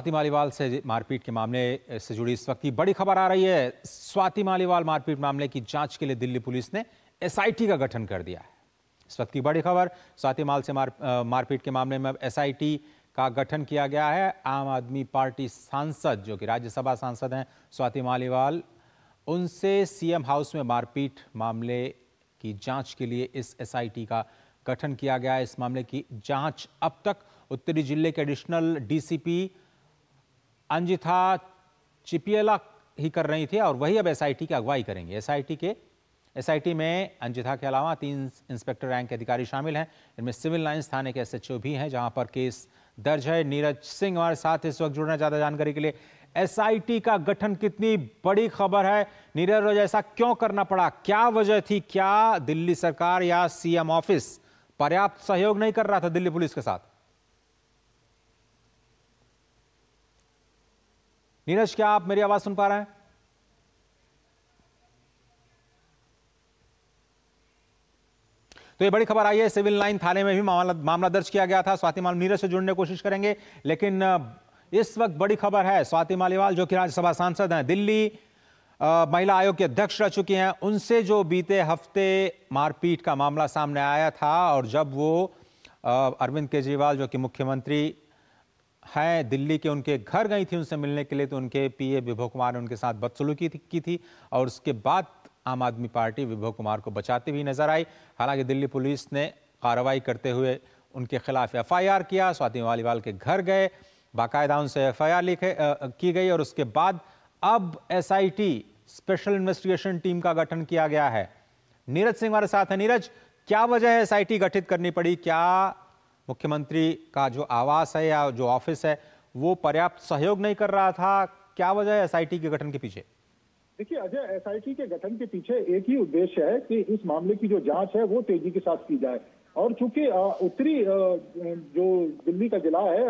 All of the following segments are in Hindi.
स्वाति मालीवाल से मारपीट के मामले से जुड़ी इस वक्त की बड़ी खबर आ रही है। स्वाति मालीवाल मारपीट मामले की जांच के लिए दिल्ली पुलिस ने SIT का गठन कर दिया है। इस वक्त की बड़ी खबर, स्वाति माल से मारपीट के मामले में अब SIT का गठन किया गया है। आम आदमी पार्टी सांसद जो कि राज्यसभा सांसद हैं स्वाति मालीवाल, उनसे CM हाउस में मारपीट मामले की जाँच के लिए इस SIT का गठन किया गया है। इस मामले की जाँच अब तक उत्तरी जिले के एडिशनल DCP अंजिता चेपयाला ही कर रही थी और वही अब SIT की अगुवाई करेंगे। SIT में अंजिता के अलावा 3 इंस्पेक्टर रैंक के अधिकारी शामिल हैं। इनमें सिविल लाइंस थाने के SHO भी हैं जहां पर केस दर्ज है। नीरज सिंह हमारे साथ इस वक्त जुड़ना, ज्यादा जानकारी के लिए। SIT का गठन कितनी बड़ी खबर है नीरज, ऐसा क्यों करना पड़ा, क्या वजह थी? क्या दिल्ली सरकार या CM ऑफिस पर्याप्त सहयोग नहीं कर रहा था दिल्ली पुलिस के साथ? नीरज, क्या आप मेरी आवाज सुन पा रहे हैं? तो ये बड़ी खबर आई है। सिविल लाइन थाने में भी मामला दर्ज किया गया था। स्वाति मालीवाल नीरज से जुड़ने की कोशिश करेंगे, लेकिन इस वक्त बड़ी खबर है। स्वाति मालीवाल जो कि राज्यसभा सांसद हैं, दिल्ली महिला आयोग की अध्यक्ष रह चुकी हैं, उनसे जो बीते हफ्ते मारपीट का मामला सामने आया था और जब वो अरविंद केजरीवाल जो कि मुख्यमंत्री हैं दिल्ली के, उनके घर गई थी उनसे मिलने के लिए, तो उनके PA विभो कुमार ने उनके साथ बदसलूकी की थी और उसके बाद आम आदमी पार्टी विभो कुमार को बचाती हुई नजर आई। हालांकि दिल्ली पुलिस ने कार्रवाई करते हुए उनके खिलाफ FIR किया। स्वाति मालीवाल के घर गए, बाकायदा उनसे FIR की गई और उसके बाद अब SIT स्पेशल इन्वेस्टिगेशन टीम का गठन किया गया है। नीरज सिंह हमारे साथ है। नीरज, क्या वजह है SIT गठित करनी पड़ी? क्या मुख्यमंत्री का जो आवास है या जो ऑफिस है वो पर्याप्त सहयोग नहीं कर रहा था? क्या वजह है SIT के गठन के पीछे? देखिए अजय, SIT के गठन के पीछे एक ही उद्देश्य है कि इस मामले की जो जांच है वो तेजी के साथ की जाए। और चूंकि उत्तरी जो दिल्ली का जिला है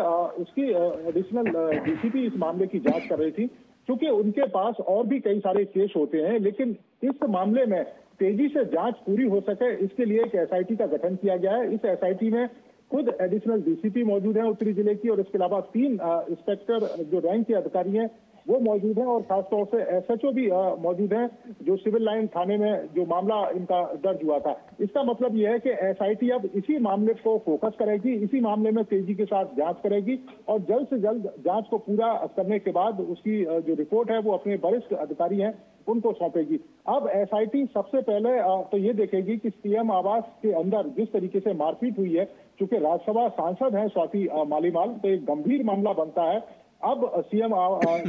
उसकी एडिशनल DCP इस मामले की जांच कर रही थी। चूंकि उनके पास और भी कई सारे केस होते हैं, लेकिन इस मामले में तेजी से जाँच पूरी हो सके इसके लिए एक SIT का गठन किया गया है। इस SIT में खुद एडिशनल DCP मौजूद है उत्तरी जिले की, और इसके अलावा 3 इंस्पेक्टर जो रैंक के अधिकारी हैं वो मौजूद हैं, और खासतौर से SHO भी मौजूद हैं जो सिविल लाइन थाने में जो मामला इनका दर्ज हुआ था। इसका मतलब यह है कि SIT अब इसी मामले को फोकस करेगी, इसी मामले में तेजी के साथ जांच करेगी और जल्द से जल्द जांच को पूरा करने के बाद उसकी जो रिपोर्ट है वो अपने वरिष्ठ अधिकारी हैं उनको सौंपेगी। अब SIT सबसे पहले तो ये देखेगी कि CM आवास के अंदर जिस तरीके से मारपीट हुई है, चूंकि राज्यसभा सांसद हैं स्वाति मालीवाल, तो एक गंभीर मामला बनता है। अब CM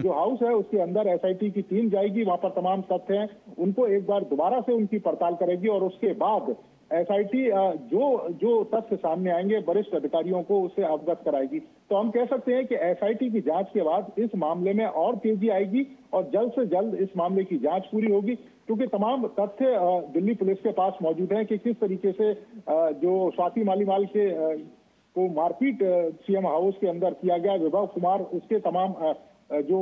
जो हाउस है उसके अंदर SIT की टीम जाएगी, वहां पर तमाम तथ्य हैं उनको एक बार दोबारा से उनकी पड़ताल करेगी और उसके बाद SIT जो तथ्य सामने आएंगे वरिष्ठ अधिकारियों को उससे अवगत कराएगी। तो हम कह सकते हैं कि SIT की जांच के बाद इस मामले में और तेजी आएगी और जल्द से जल्द इस मामले की जांच पूरी होगी, क्योंकि तमाम तथ्य दिल्ली पुलिस के पास मौजूद हैं कि किस तरीके से जो स्वाति मालीवाल के को मारपीट CM हाउस के अंदर किया गया। विभो कुमार, उसके तमाम जो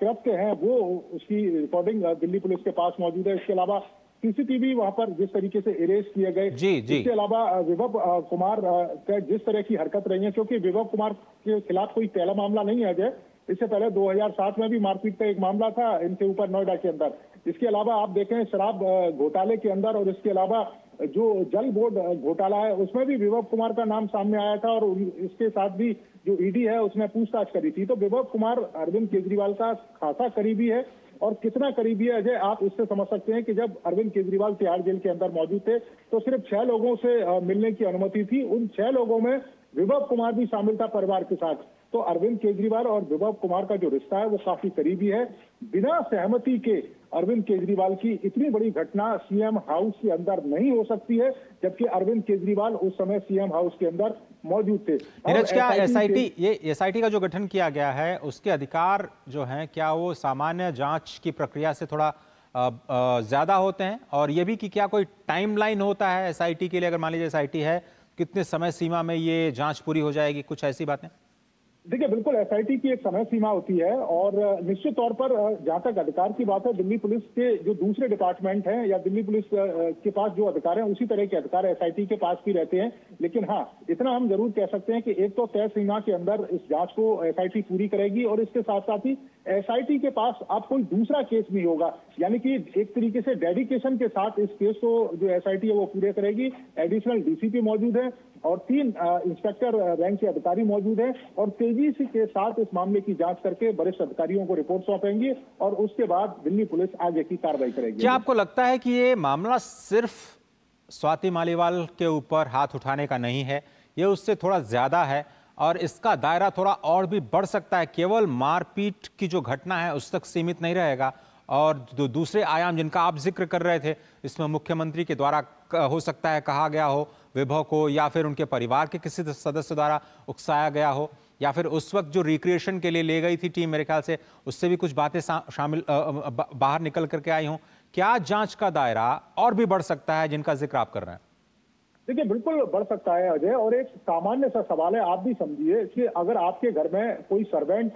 कृत्य हैं वो उसकी रिकॉर्डिंग दिल्ली पुलिस के पास मौजूद है। इसके अलावा CCTV वहां पर जिस तरीके से इरेज किए गए, इसके अलावा विभो कुमार का जिस तरह की हरकत रही है, क्योंकि विभो कुमार के खिलाफ कोई पहला मामला नहीं है अजय। इससे पहले 2007 में भी मारपीट का एक मामला था इनके ऊपर नोएडा के अंदर। इसके अलावा आप देखें शराब घोटाले के अंदर, और इसके अलावा जो जल बोर्ड घोटाला है उसमें भी विभो कुमार का नाम सामने आया था और इसके साथ भी जो ED है उसने पूछताछ करी थी। तो विभो कुमार अरविंद केजरीवाल का खासा करीबी है, और कितना करीबी है अजय आप इससे समझ सकते हैं कि जब अरविंद केजरीवाल तिहाड़ जेल के अंदर मौजूद थे तो सिर्फ 6 लोगों से मिलने की अनुमति थी। उन 6 लोगों में विभो कुमार भी शामिल था परिवार के साथ। तो अरविंद केजरीवाल और विभो कुमार का जो रिश्ता है वो काफी करीबी है। बिना सहमति के अरविंद केजरीवाल की इतनी बड़ी घटना CM हाउस के अंदर नहीं हो सकती है, जबकि अरविंद केजरीवाल उस समय CM हाउस के अंदर मौजूद थे। नीरज, क्या SIT का जो गठन किया गया है उसके अधिकार जो हैं क्या वो सामान्य जांच की प्रक्रिया से थोड़ा ज्यादा होते हैं? और ये भी कि क्या कोई टाइमलाइन होता है SIT के लिए? अगर मान लीजिए SIT है, कितने समय सीमा में ये जाँच पूरी हो जाएगी, कुछ ऐसी बातें? देखिए, बिल्कुल SIT की एक समय सीमा होती है और निश्चित तौर पर जहां तक अधिकार की बात है, दिल्ली पुलिस के जो दूसरे डिपार्टमेंट हैं या दिल्ली पुलिस के पास जो अधिकार हैं उसी तरह के अधिकार SIT के पास भी रहते हैं। लेकिन हाँ, इतना हम जरूर कह सकते हैं कि एक तो तय सीमा के अंदर इस जांच को SIT पूरी करेगी और इसके साथ साथ ही SIT के पास अब कोई दूसरा केस नहीं होगा, यानी कि एक तरीके से डेडिकेशन के साथ इस केस को जो SIT है वो पूरे करेगी। एडिशनल DCP मौजूद है और 3 इंस्पेक्टर रैंक के अधिकारी मौजूद हैं और तेजी के साथ इस मामले की जांच करके वरिष्ठ अधिकारियों को रिपोर्ट सौंपेंगे और उसके बाद दिल्ली पुलिस आगे की कार्रवाई करेगी। क्या आपको लगता है कि ये मामला सिर्फ स्वाति मालीवाल के ऊपर हाथ उठाने का नहीं है, ये उससे थोड़ा ज्यादा है और इसका दायरा थोड़ा और भी बढ़ सकता है? केवल मारपीट की जो घटना है उस तक सीमित नहीं रहेगा और दूसरे आयाम जिनका आप जिक्र कर रहे थे, इसमें मुख्यमंत्री के द्वारा हो सकता है कहा गया हो विभो को, या फिर उनके परिवार के किसी सदस्य द्वारा उकसाया गया हो, या फिर उस वक्त जो रिक्रिएशन के लिए ले गई थी टीम, मेरे ख्याल से उससे भी कुछ बातें शामिल बाहर निकल करके आई हों। क्या जांच का दायरा और भी बढ़ सकता है जिनका जिक्र आप कर रहे हैं? देखिए, बिल्कुल बढ़ सकता है अजय, और एक सामान्य सा सवाल है, आप भी समझिए कि अगर आपके घर में कोई सर्वेंट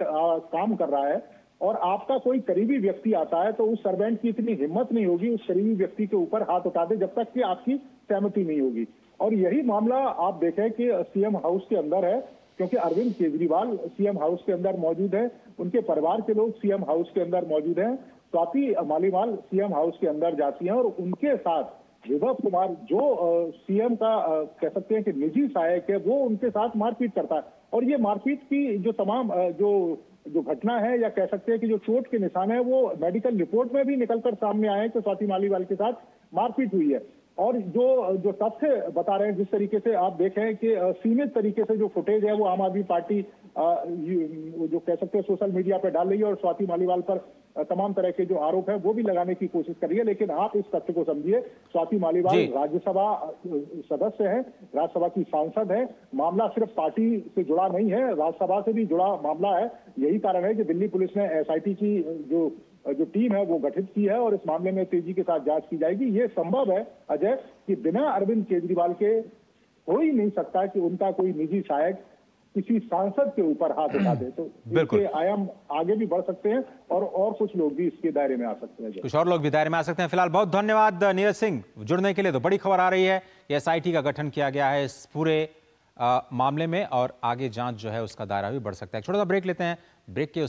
काम कर रहा है और आपका कोई करीबी व्यक्ति आता है तो उस सर्वेंट की इतनी हिम्मत नहीं होगी उस करीबी व्यक्ति के ऊपर हाथ उठा दे जब तक कि आपकी सहमति नहीं होगी। और यही मामला आप देखें कि सीएम हाउस के अंदर है, क्योंकि अरविंद केजरीवाल सीएम हाउस के अंदर मौजूद है, उनके परिवार के लोग सीएम हाउस के अंदर मौजूद हैं, स्वाति मालीवाल सीएम हाउस के अंदर जाती हैं और उनके साथ विभो कुमार जो सीएम का कह सकते हैं कि निजी सहायक है, वो उनके साथ मारपीट करता है। और ये मारपीट की जो तमाम जो घटना है या कह सकते हैं कि जो चोट के निशान है वो मेडिकल रिपोर्ट में भी निकलकर सामने आए हैं कि स्वाति मालीवाल के साथ मारपीट हुई है। और जो तथ्य बता रहे हैं, जिस तरीके से आप देखें कि सीमित तरीके से जो फुटेज है वो आम आदमी पार्टी जो कह सकते हैं सोशल मीडिया पर डाल रही है और स्वाति मालीवाल पर तमाम तरह के जो आरोप है वो भी लगाने की कोशिश कर रही है। लेकिन आप इस तथ्य को समझिए, स्वाति मालीवाल राज्यसभा सदस्य हैं, राज्यसभा की सांसद हैं, मामला सिर्फ पार्टी से जुड़ा नहीं है, राज्यसभा से भी जुड़ा मामला है। यही कारण है कि दिल्ली पुलिस ने SIT की जो टीम है वो गठित की है और इस मामले में तेजी के साथ जांच की जाएगी। ये संभव है अजय कि बिना अरविंद केजरीवाल के हो ही नहीं सकता कि उनका कोई निजी सहायक किसी सांसद के ऊपर हाथ उठा दे, तो इसके आयाम आगे भी बढ़ सकते हैं और कुछ लोग भी इसके दायरे में आ सकते हैं, कुछ और लोग भी दायरे में आ सकते हैं। फिलहाल बहुत धन्यवाद नीरज सिंह जुड़ने के लिए। तो बड़ी खबर आ रही है कि SIT का गठन किया गया है इस पूरे मामले में और आगे जांच जो है उसका दायरा भी बढ़ सकता है। छोटा सा ब्रेक लेते हैं, ब्रेक के